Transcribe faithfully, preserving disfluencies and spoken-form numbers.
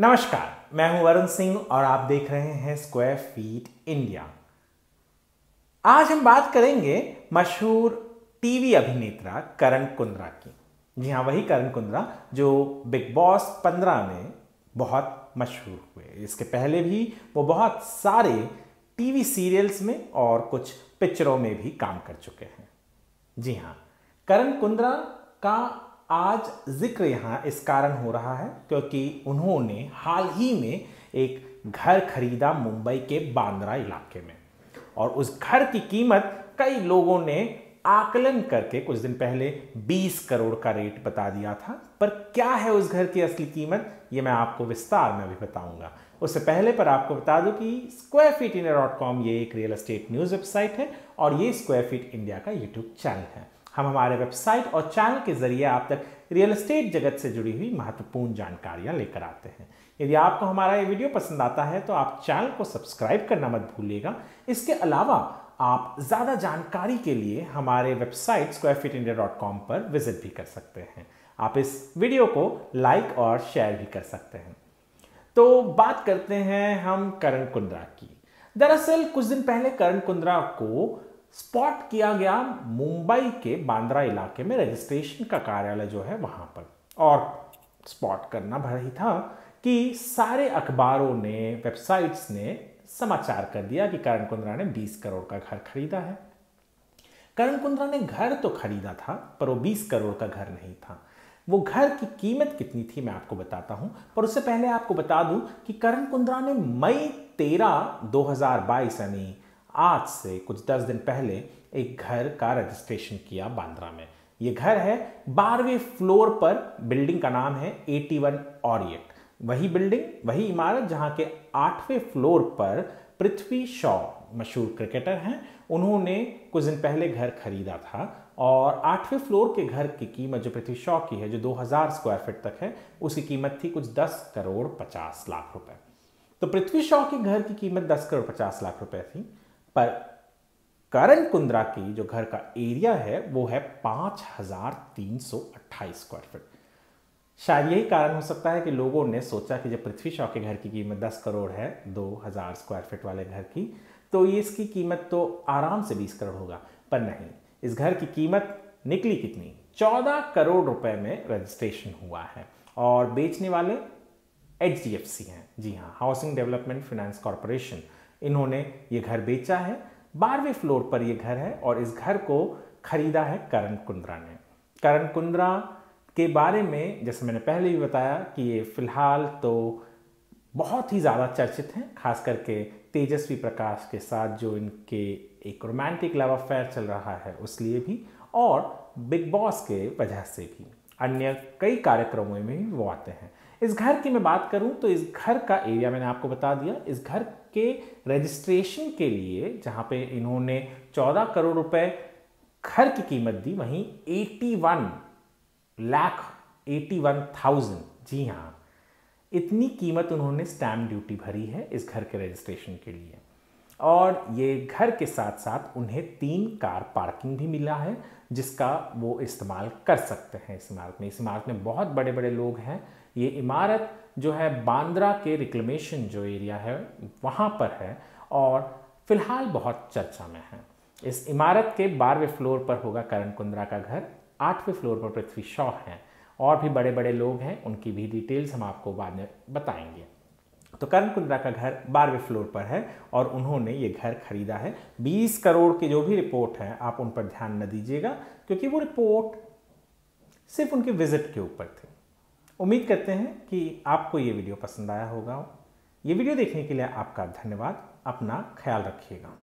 नमस्कार, मैं हूं वरुण सिंह और आप देख रहे हैं स्क्वायर फीट इंडिया। आज हम बात करेंगे मशहूर टीवी अभिनेता करण कुंद्रा की। जी हाँ, वही करण कुंद्रा जो बिग बॉस पंद्रह में बहुत मशहूर हुए। इसके पहले भी वो बहुत सारे टीवी सीरियल्स में और कुछ पिक्चरों में भी काम कर चुके हैं। जी हाँ, करण कुंद्रा का आज जिक्र यहाँ इस कारण हो रहा है क्योंकि उन्होंने हाल ही में एक घर खरीदा मुंबई के बांद्रा इलाके में, और उस घर की कीमत कई लोगों ने आकलन करके कुछ दिन पहले बीस करोड़ का रेट बता दिया था। पर क्या है उस घर की असली कीमत, ये मैं आपको विस्तार में अभी बताऊंगा। उससे पहले पर आपको बता दूं कि square feet India dot com ये एक रियल एस्टेट न्यूज़ वेबसाइट है और ये स्क्वायर फीट इंडिया का यूट्यूब चैनल है। हम हमारे वेबसाइट और चैनल के जरिए आप तक रियल एस्टेट जगत से जुड़ी हुई महत्वपूर्ण जानकारियां लेकर आते हैं। यदि आपको हमारा ये वीडियो पसंद आता है तो आप चैनल को सब्सक्राइब करना मत भूलिएगा। इसके अलावा आप ज़्यादा जानकारी के लिए हमारे website square feet India dot com पर विजिट भी कर सकते हैं। आप इस वीडियो को लाइक और शेयर भी कर सकते हैं। तो बात करते हैं हम करण कुंद्रा की। दरअसल कुछ दिन पहले करण कुंद्रा को स्पॉट किया गया मुंबई के बांद्रा इलाके में, रजिस्ट्रेशन का कार्यालय जो है वहाँ पर। और स्पॉट करना भर ही था कि सारे अखबारों ने, वेबसाइट्स ने समाचार कर दिया कि करण कुंद्रा ने बीस करोड़ का घर खरीदा है। करण कुंद्रा ने घर तो खरीदा था पर वो बीस करोड़ का घर नहीं था। वो घर की कीमत कितनी थी मैं आपको बताता हूं, पर उससे पहले आपको बता दूं कि करण कुंद्रा ने मई तेरह दो हज़ार बाईस यानी आज से कुछ दस दिन पहले एक घर का रजिस्ट्रेशन किया बांद्रा में। ये घर है बारहवें फ्लोर पर, बिल्डिंग का नाम है इक्यासी ऑरिएट। वही बिल्डिंग, वही इमारत जहां के आठवें फ्लोर पर पृथ्वी शॉ मशहूर क्रिकेटर हैं, उन्होंने कुछ दिन पहले घर खरीदा था। और आठवें फ्लोर के घर की कीमत जो पृथ्वी शॉ की है, जो दो हज़ार स्क्वायर फीट तक है, उसकी कीमत थी कुछ दस करोड़ पचास लाख रुपए। तो पृथ्वी शॉ के घर की कीमत दस करोड़ पचास लाख रुपए थी, पर करण कुंद्रा की जो घर का एरिया है वो है पाँच हज़ार तीन सौ अट्ठाईस स्क्वायर फीट। शायद यही कारण हो सकता है कि लोगों ने सोचा कि जब पृथ्वी शॉ के घर की कीमत दस करोड़ है दो हज़ार स्क्वायर फीट वाले घर की, तो ये इसकी कीमत तो आराम से बीस करोड़ होगा। पर नहीं, इस घर की कीमत निकली कितनी, चौदह करोड़ रुपए में रजिस्ट्रेशन हुआ है। और बेचने वाले एच डी एफ सी हैं। जी हाँ, हाउसिंग डेवलपमेंट फाइनेंस कॉरपोरेशन, इन्होंने ये घर बेचा है। बारहवें फ्लोर पर यह घर है और इस घर को खरीदा है करण कुंद्रा ने। करण कुंद्रा के बारे में जैसे मैंने पहले भी बताया कि ये फिलहाल तो बहुत ही ज़्यादा चर्चित हैं, खास करके तेजस्वी प्रकाश के साथ जो इनके एक रोमांटिक लव अफेयर चल रहा है उस लिए भी, और बिग बॉस के वजह से भी, अन्य कई कार्यक्रमों में भी वो आते हैं। इस घर की मैं बात करूं तो इस घर का एरिया मैंने आपको बता दिया। इस घर के रजिस्ट्रेशन के लिए जहाँ पे इन्होंने चौदह करोड़ रुपये घर की कीमत दी, वहीं एट्टी वन लाख इक्यासी हज़ार, जी हाँ, इतनी कीमत उन्होंने स्टैम्प ड्यूटी भरी है इस घर के रजिस्ट्रेशन के लिए। और ये घर के साथ साथ उन्हें तीन कार पार्किंग भी मिला है जिसका वो इस्तेमाल कर सकते हैं इस इमारत में। इस इमारत में बहुत बड़े बड़े लोग हैं। ये इमारत जो है बांद्रा के रिक्लेमेशन जो एरिया है वहाँ पर है और फिलहाल बहुत चर्चा में है। इस इमारत के बारहवें फ्लोर पर होगा करण कुंद्रा का घर, आठवें फ्लोर पर पृथ्वी शॉ हैं, और भी बड़े बड़े लोग हैं, उनकी भी डिटेल्स हम आपको बाद में बताएंगे। तो करण कुंद्रा का घर बारहवें फ्लोर पर है और उन्होंने ये घर खरीदा है। बीस करोड़ की जो भी रिपोर्ट है आप उन पर ध्यान न दीजिएगा क्योंकि वो रिपोर्ट सिर्फ उनके विजिट के ऊपर थी। उम्मीद करते हैं कि आपको ये वीडियो पसंद आया होगा। ये वीडियो देखने के लिए आपका धन्यवाद। अपना ख्याल रखिएगा।